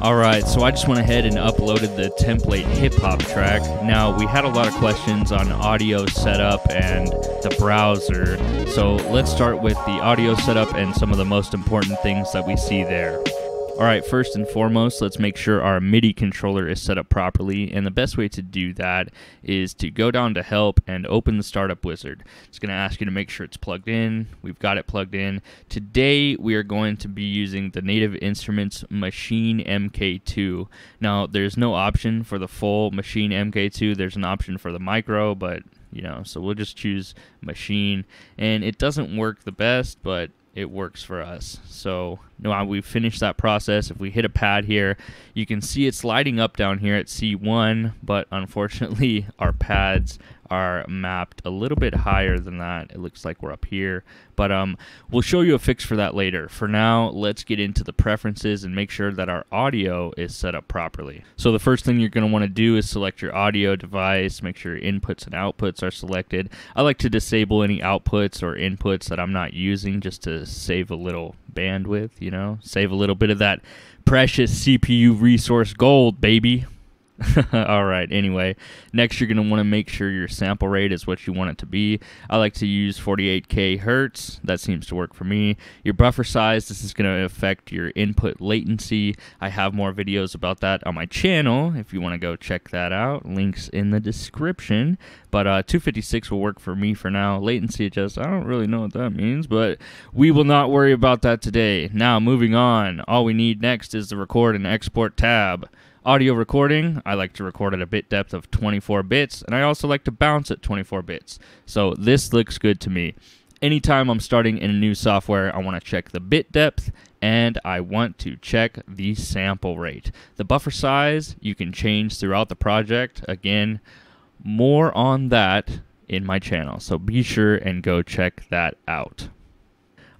Alright, so I just went ahead and uploaded the template hip-hop track. Now, we had a lot of questions on audio setup and the browser, so let's start with the audio setup and some of the most important things that we see there. Alright, first and foremost, let's make sure our MIDI controller is set up properly, and the best way to do that is to go down to Help and open the Startup Wizard. It's going to ask you to make sure it's plugged in. We've got it plugged in. Today, we are going to be using the Native Instruments Maschine MK2. Now, there's no option for the full Maschine MK2. There's an option for the micro, but, you know, so we'll just choose Maschine, and it doesn't work the best, but it works for us. So now we've finished that process. If we hit a pad here, you can see it's lighting up down here at C1, but unfortunately our pads are mapped a little bit higher than that. It looks like we're up here, but we'll show you a fix for that later. For now, let's get into the preferences and make sure that our audio is set up properly. So the first thing you're going to want to do is select your audio device, make sure your inputs and outputs are selected. I like to disable any outputs or inputs that I'm not using just to save a little bandwidth, you know, save a little bit of that precious CPU resource gold, baby. Alright, anyway, next you're going to want to make sure your sample rate is what you want it to be. I like to use 48k hertz. That seems to work for me. Your buffer size, this is going to affect your input latency. I have more videos about that on my channel if you want to go check that out. Links in the description. But 256 will work for me for now. Latency adjust, I don't really know what that means, but we will not worry about that today. Now, moving on, all we need next is the record and export tab. Audio recording, I like to record at a bit depth of 24 bits, and I also like to bounce at 24 bits. So this looks good to me. Anytime I'm starting in a new software, I want to check the bit depth, and I want to check the sample rate. The buffer size, you can change throughout the project. Again, more on that in my channel, so be sure and go check that out.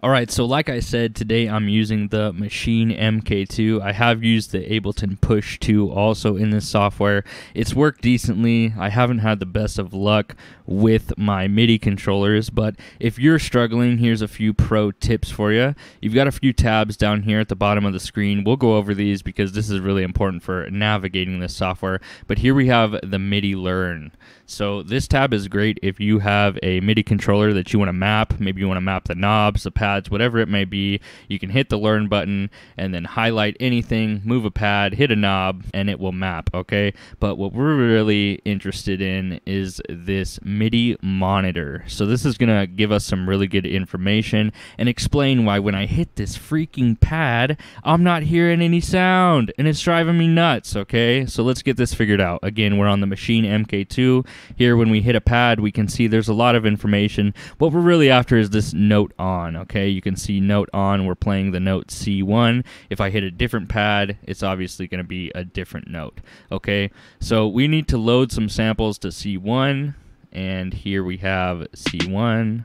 Alright, so like I said, today I'm using the Maschine MK2. I have used the Ableton Push 2 also in this software. It's worked decently. I haven't had the best of luck with my MIDI controllers, but if you're struggling, here's a few pro tips for you. You've got a few tabs down here at the bottom of the screen. We'll go over these because this is really important for navigating this software. But here we have the MIDI Learn. So this tab is great if you have a MIDI controller that you want to map. Maybe you want to map the knobs, the pads, whatever it may be. You can hit the Learn button and then highlight anything, move a pad, hit a knob, and it will map, okay? But what we're really interested in is this MIDI monitor. So this is going to give us some really good information and explain why when I hit this freaking pad, I'm not hearing any sound, and it's driving me nuts, okay? So let's get this figured out. Again, we're on the Maschine MK2. Here, when we hit a pad, we can see there's a lot of information. What we're really after is this note on, okay? You can see note on, we're playing the note C1. If I hit a different pad, it's obviously going to be a different note, okay? So we need to load some samples to C1, and here we have C1.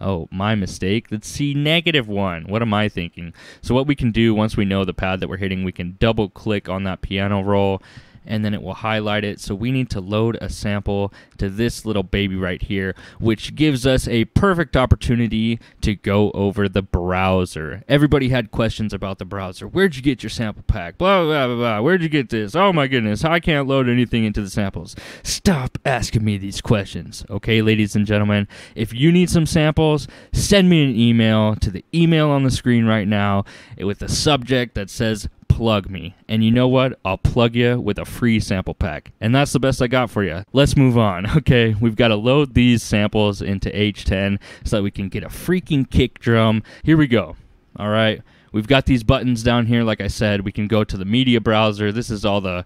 Oh, my mistake. Let's see -1. What am I thinking? So what we can do once we know the pad that we're hitting, we can double click on that piano roll, and then it will highlight it. So we need to load a sample to this little baby right here, which gives us a perfect opportunity to go over the browser. Everybody had questions about the browser. Where'd you get your sample pack? Blah, blah, blah, blah. Where'd you get this? Oh my goodness, I can't load anything into the samples. Stop asking me these questions. Okay, ladies and gentlemen, if you need some samples, send me an email to the email on the screen right now with a subject that says, plug me. And you know what? I'll plug you with a free sample pack. And that's the best I got for you. Let's move on. Okay, we've got to load these samples into H10 so that we can get a freaking kick drum. Here we go. All right. We've got these buttons down here. Like I said, we can go to the media browser. This is all the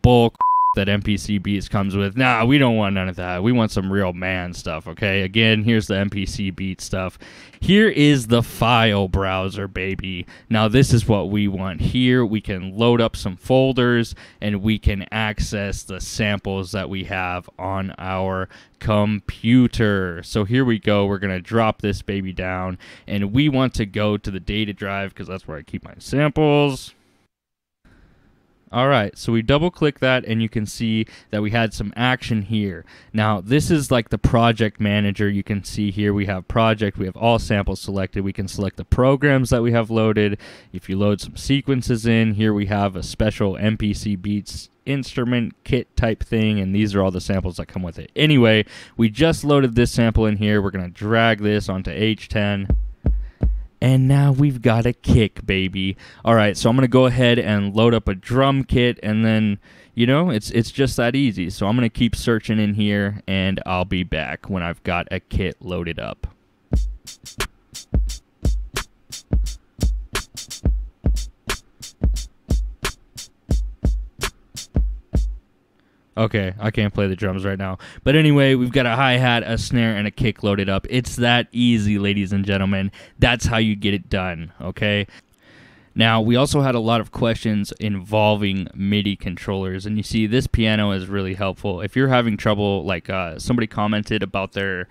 bull that MPC Beats comes with. Nah, we don't want none of that. We want some real man stuff, okay? Again, here's the MPC Beats stuff. Here is the file browser, baby. Now, this is what we want here. We can load up some folders, and we can access the samples that we have on our computer. So here we go. We're going to drop this baby down, and we want to go to the data drive because that's where I keep my samples. All right, so we double click that and you can see that we had some action here. Now, this is like the project manager. You can see here we have project, we have all samples selected. We can select the programs that we have loaded. If you load some sequences in, here we have a special MPC Beats instrument kit type thing, and these are all the samples that come with it. Anyway, we just loaded this sample in here. We're gonna drag this onto H10. And now we've got a kick, baby. All right, so I'm gonna go ahead and load up a drum kit, and then, you know, it's just that easy. So I'm gonna keep searching in here, and I'll be back when I've got a kit loaded up. Okay, I can't play the drums right now. But anyway, we've got a hi-hat, a snare, and a kick loaded up. It's that easy, ladies and gentlemen. That's how you get it done, okay? Now, we also had a lot of questions involving MIDI controllers, and you see this piano is really helpful. If you're having trouble, like somebody commented about their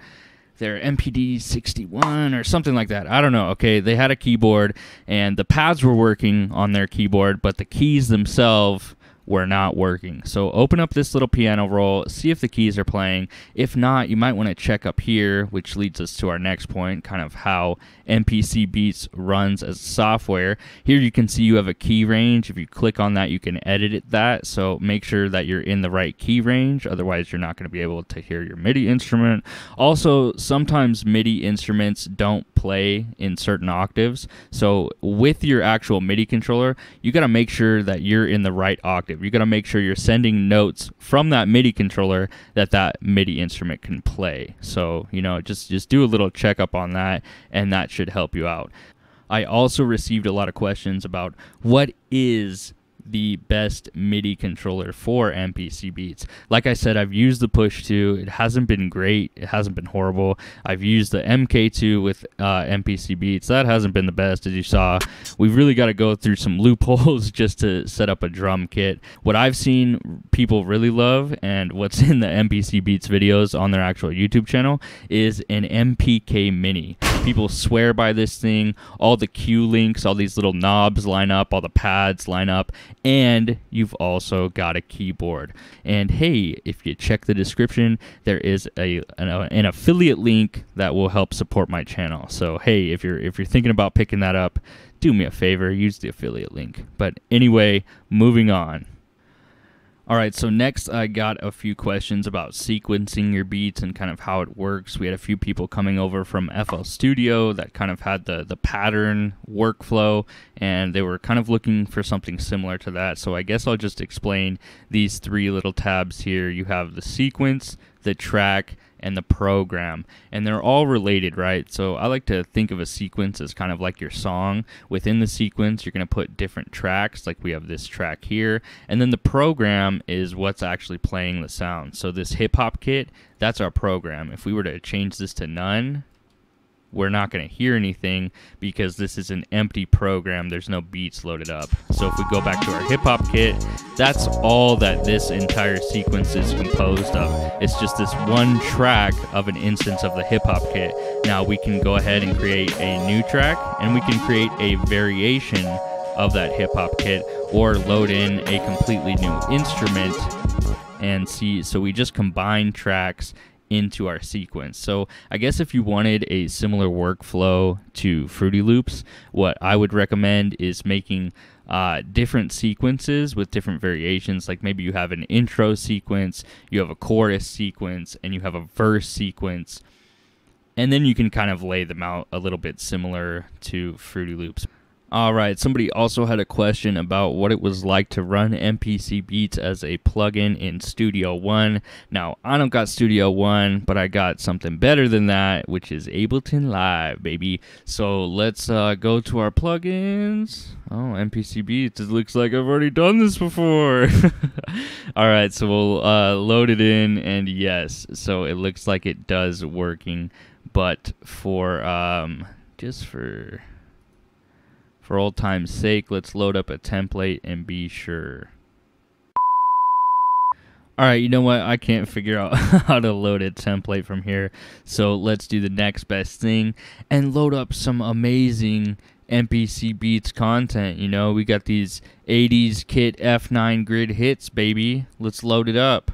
MPD-61 or something like that. I don't know, okay? They had a keyboard, and the pads were working on their keyboard, but the keys themselves were not working. So open up this little piano roll, see if the keys are playing. If not, you might want to check up here, which leads us to our next point, kind of how MPC Beats runs as software. Here you can see you have a key range. If you click on that, you can edit that. So make sure that you're in the right key range. Otherwise, you're not going to be able to hear your MIDI instrument. Also, sometimes MIDI instruments don't play in certain octaves. So with your actual MIDI controller, you got to make sure that you're in the right octave. You're going to make sure you're sending notes from that MIDI controller that that MIDI instrument can play. So, you know, just do a little checkup on that, and that should help you out. I also received a lot of questions about what is the best MIDI controller for MPC Beats. Like I said, I've used the Push 2. It hasn't been great. It hasn't been horrible. I've used the MK2 with MPC Beats. That hasn't been the best, as you saw. We've really got to go through some loopholes just to set up a drum kit. What I've seen people really love, and what's in the MPC Beats videos on their actual YouTube channel, is an MPK Mini. People swear by this thing. All the cue links, all these little knobs line up, all the pads line up, and you've also got a keyboard. And hey, if you check the description, there is an affiliate link that will help support my channel. So hey, if you're thinking about picking that up, do me a favor, use the affiliate link. But anyway, moving on. All right, so next I got a few questions about sequencing your beats and kind of how it works. We had a few people coming over from FL Studio that kind of had the pattern workflow, and they were kind of looking for something similar to that. So I guess I'll just explain these three little tabs here. You have the sequence, the track, and the program, and they're all related, right? So I like to think of a sequence as kind of like your song. Within the sequence, you're going to put different tracks, like we have this track here, and then the program is what's actually playing the sound. So this hip-hop kit, that's our program. If we were to change this to none, we're not going to hear anything because this is an empty program. There's no beats loaded up. So if we go back to our hip hop kit, that's all that this entire sequence is composed of. It's just this one track of an instance of the hip hop kit. Now we can go ahead and create a new track, and we can create a variation of that hip hop kit or load in a completely new instrument and see. So we just combine tracks into our sequence. So I guess if you wanted a similar workflow to Fruity Loops, what I would recommend is making different sequences with different variations. Like maybe you have an intro sequence, you have a chorus sequence, and you have a verse sequence. And then you can kind of lay them out a little bit similar to Fruity Loops. All right, somebody also had a question about what it was like to run MPC Beats as a plugin in Studio One. Now, I don't got Studio One, but I got something better than that, which is Ableton Live, baby. So let's go to our plugins. Oh, MPC Beats, it looks like I've already done this before. All right, so we'll load it in, and yes, so it looks like it does working, but for, just for old time's sake, let's load up a template and be sure. All right, you know what? I can't figure out how to load a template from here. So let's do the next best thing and load up some amazing MPC Beats content. You know, we got these 80s kit F9 grid hits, baby. Let's load it up.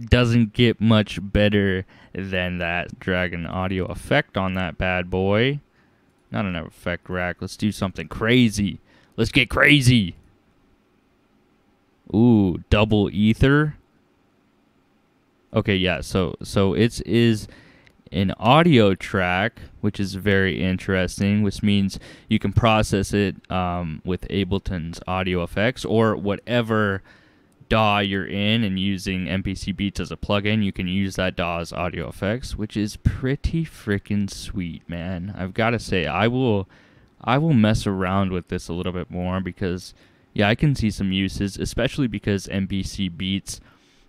Doesn't get much better than that. Drag an audio effect on that bad boy. Not an effect rack. Let's do something crazy. Let's get crazy. Ooh, double ether. Okay, yeah, so it is an audio track, which is very interesting, which means you can process it with Ableton's audio effects or whatever DAW you're in, and using MPC Beats as a plugin, you can use that DAW's audio effects, which is pretty freaking sweet, man. I've got to say, I will mess around with this a little bit more because, yeah, I can see some uses, especially because MPC Beats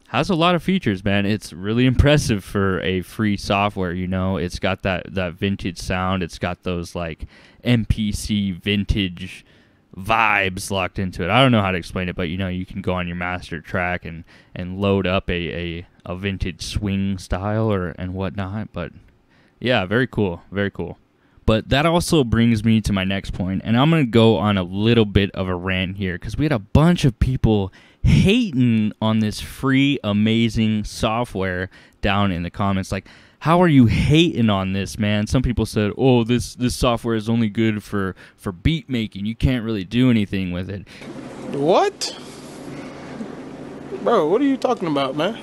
has a lot of features, man. It's really impressive for a free software, you know. It's got that vintage sound. It's got those, like, MPC vintage vibes locked into it. I don't know how to explain it, but, you know, you can go on your master track and load up a vintage swing style and whatnot. But, yeah, very cool, very cool. But that also brings me to my next point, and I'm going to go on a little bit of a rant here because we had a bunch of people hating on this free, amazing software down in the comments. Like, how are you hating on this, man? Some people said, oh, this software is only good for beat making. You can't really do anything with it. What? Bro, what are you talking about, man?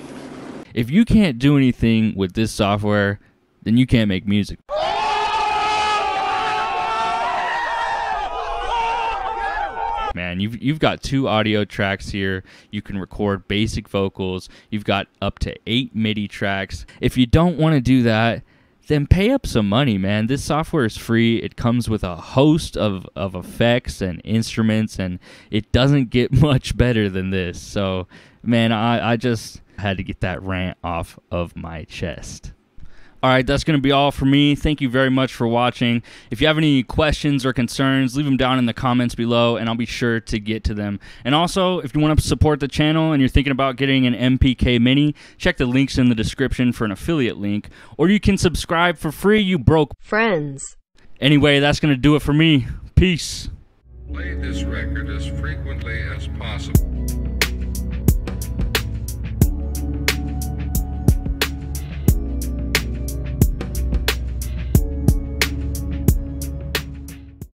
If you can't do anything with this software, then you can't make music. Man, you've got 2 audio tracks here. You can record basic vocals. You've got up to 8 MIDI tracks. If you don't want to do that, then pay up some money, man. This software is free. It comes with a host of effects and instruments, and it doesn't get much better than this. So, man, I just had to get that rant off of my chest. All right, that's going to be all for me. Thank you very much for watching. If you have any questions or concerns, leave them down in the comments below, and I'll be sure to get to them. And also, if you want to support the channel and you're thinking about getting an MPK Mini, check the links in the description for an affiliate link, or you can subscribe for free, you broke friends. Anyway, that's going to do it for me. Peace. Play this record as frequently as possible.